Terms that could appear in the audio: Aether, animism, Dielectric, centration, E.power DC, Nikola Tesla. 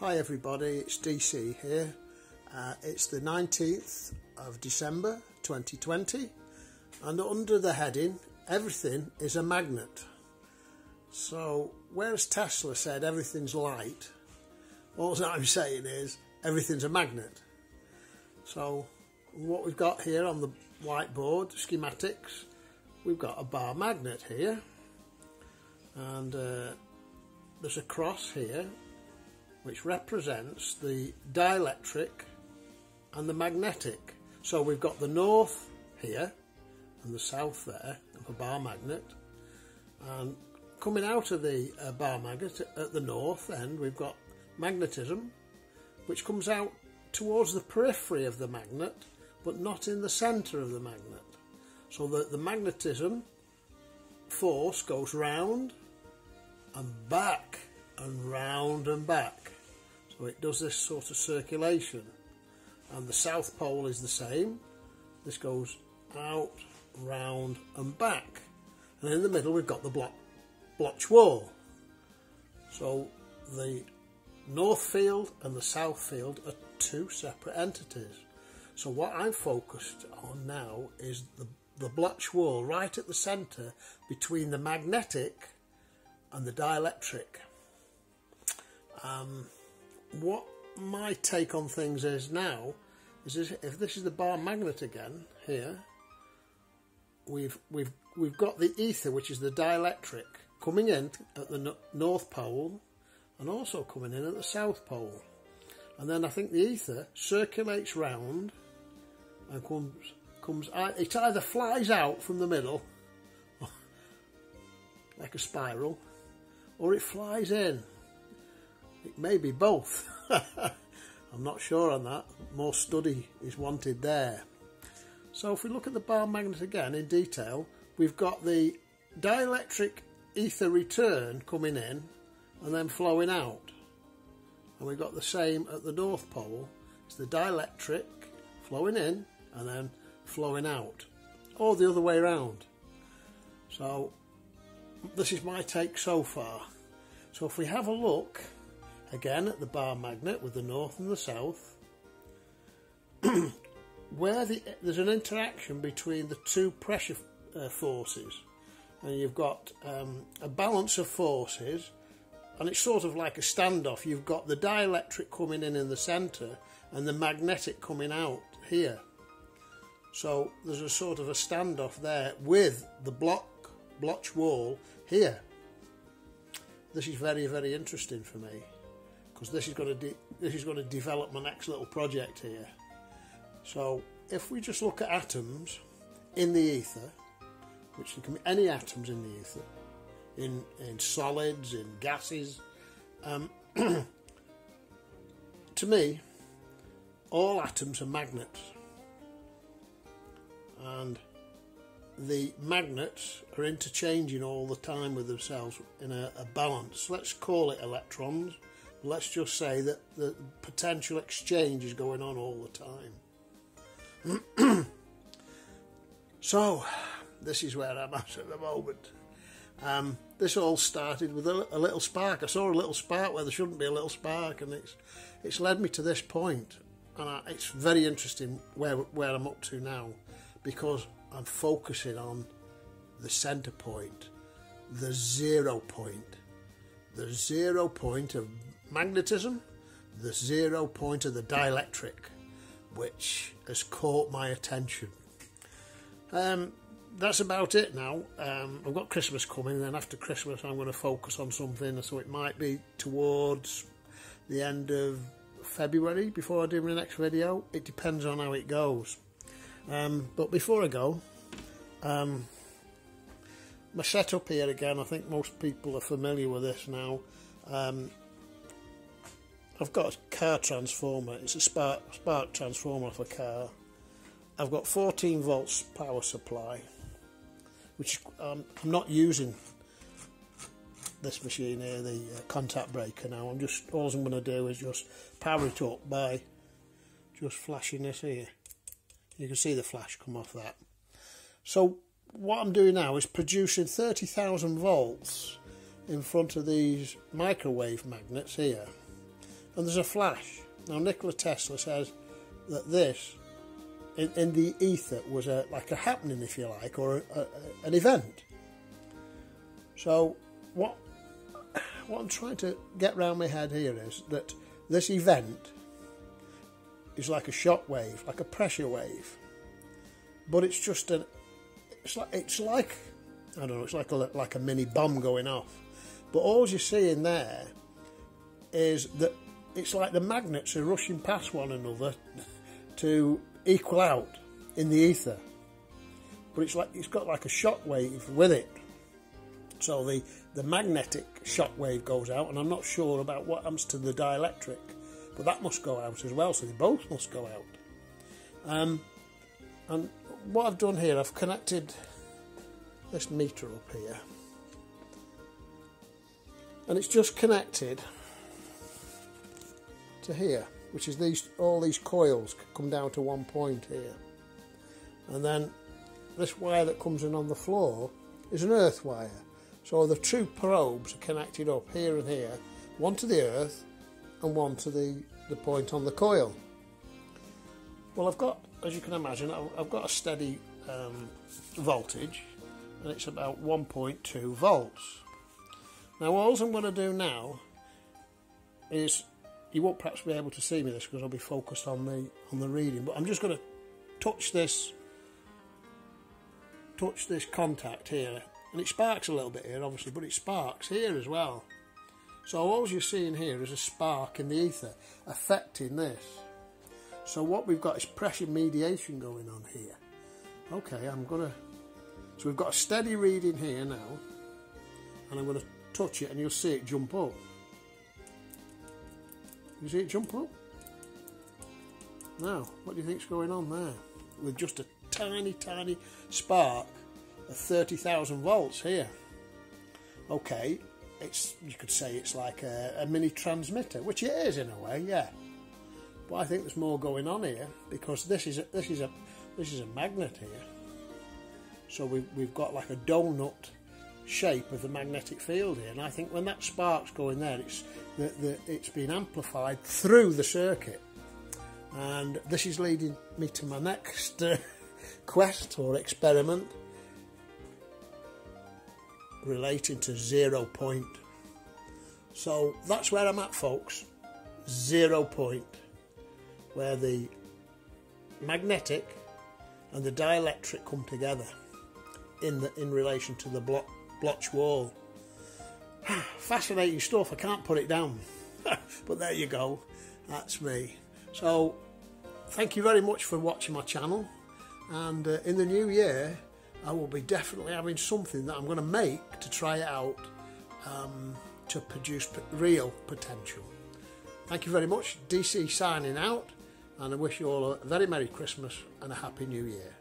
Hi everybody, it's DC here. It's the 19th of December 2020 and under the heading, everything is a magnet. So whereas Tesla said everything's light, all I'm saying is everything's a magnet. So what we've got here on the whiteboard, schematics, we've got a bar magnet here and there's a cross here which represents the dielectric and the magnetic. So we've got the north here and the south there of a bar magnet, and coming out of the bar magnet at the north end we've got magnetism, which comes out towards the periphery of the magnet but not in the centre of the magnet, so that the magnetism force goes round and back and round and back, so it does this sort of circulation. And the south pole is the same, this goes out, round and back, and in the middle we've got the blotch wall. So the north field and the south field are two separate entities. So what I'm focused on now is the blotch wall right at the centre between the magnetic and the dielectric. What my take on things is now is if this is the bar magnet again here, we've got the ether, which is the dielectric, coming in at the north pole and also coming in at the south pole, and then I think the ether circulates round and comes out. It either flies out from the middle like a spiral, or it flies in. It may be both. I'm not sure on that. More study is wanted there. So if we look at the bar magnet again in detail, we've got the dielectric ether return coming in and then flowing out. And we've got the same at the north pole. It's the dielectric flowing in and then flowing out, or the other way around. So this is my take so far. So if we have a look again at the bar magnet with the north and the south, where there's an interaction between the two pressure forces, and you've got a balance of forces, and it's sort of like a standoff. You've got the dielectric coming in the centre and the magnetic coming out here, so there's a sort of a standoff there with the blotch wall here. This is very, very interesting for me, because this is going to develop my next little project here. So if we just look at atoms in the ether, which there can be any atoms in the ether, in solids, in gases, to me all atoms are magnets, and the magnets are interchanging all the time with themselves in a balance. Let's call it electrons. Let's just say that the potential exchange is going on all the time. So, this is where I'm at the moment. This all started with a little spark. I saw a little spark where there shouldn't be a little spark, and it's led me to this point. And it's very interesting where I'm up to now, because I'm focusing on the centre point, the zero point. The zero point of magnetism, the zero point of the dielectric, which has caught my attention. That's about it now. I've got Christmas coming, then after Christmas I'm going to focus on something, so it might be towards the end of February before I do my next video. It depends on how it goes. But before I go, my setup here again, I think most people are familiar with this now. I've got a car transformer. It's a spark transformer for a car. I've got 14 volts power supply, which I'm not using this machine here, the contact breaker now. All I'm going to do is just power it up by just flashing this here. You can see the flash come off that. So what I'm doing now is producing 30,000 volts in front of these microwave magnets here. and there's a flash. Now Nikola Tesla says that this in the ether was like a happening, if you like, or an event. So what I'm trying to get round my head here is that this event is like a shock wave, like a pressure wave, but it's just an it's like I don't know, it's like a mini bomb going off. But all you see in there is that it's like the magnets are rushing past one another to equal out in the ether, but it's got like a shock wave with it. So the magnetic shock wave goes out, and I'm not sure about what happens to the dielectric, but that must go out as well, so they both must go out. And what I've done here, I've connected this meter up here, and it's just connected to here, which is all these coils come down to one point here, and then this wire that comes in on the floor is an earth wire. So the two probes are connected up here and here, one to the earth and one to the point on the coil. Well, I've got, as you can imagine, I've got a steady voltage, and it's about 1.2 volts. Now all I'm going to do now is, you won't perhaps be able to see me this because I'll be focused on the reading, but I'm just going to touch this contact here, and it sparks a little bit here obviously, but it sparks here as well. So all you're seeing here is a spark in the ether affecting this. So what we've got is pressure mediation going on here. Okay, so we've got a steady reading here now, and I'm going to touch it and you'll see it jump up. You see it jump up? Now, what do you think's going on there? With just a tiny, tiny spark of 30,000 volts here. Okay, you could say it's like a mini transmitter, which it is in a way, yeah. But I think there's more going on here, because this is a magnet here. So we've got like a donut shape of the magnetic field here, and I think when that spark's going there, it's been amplified through the circuit, and this is leading me to my next quest or experiment relating to 0 point. So that's where I'm at, folks. 0 point, where the magnetic and the dielectric come together in relation to the blotch wall. Fascinating stuff, I can't put it down. But there you go, that's me. So thank you very much for watching my channel, and in the new year I will be definitely having something that I'm going to make to try it out, to produce real potential. Thank you very much. DC signing out, and I wish you all a very Merry Christmas and a Happy New Year.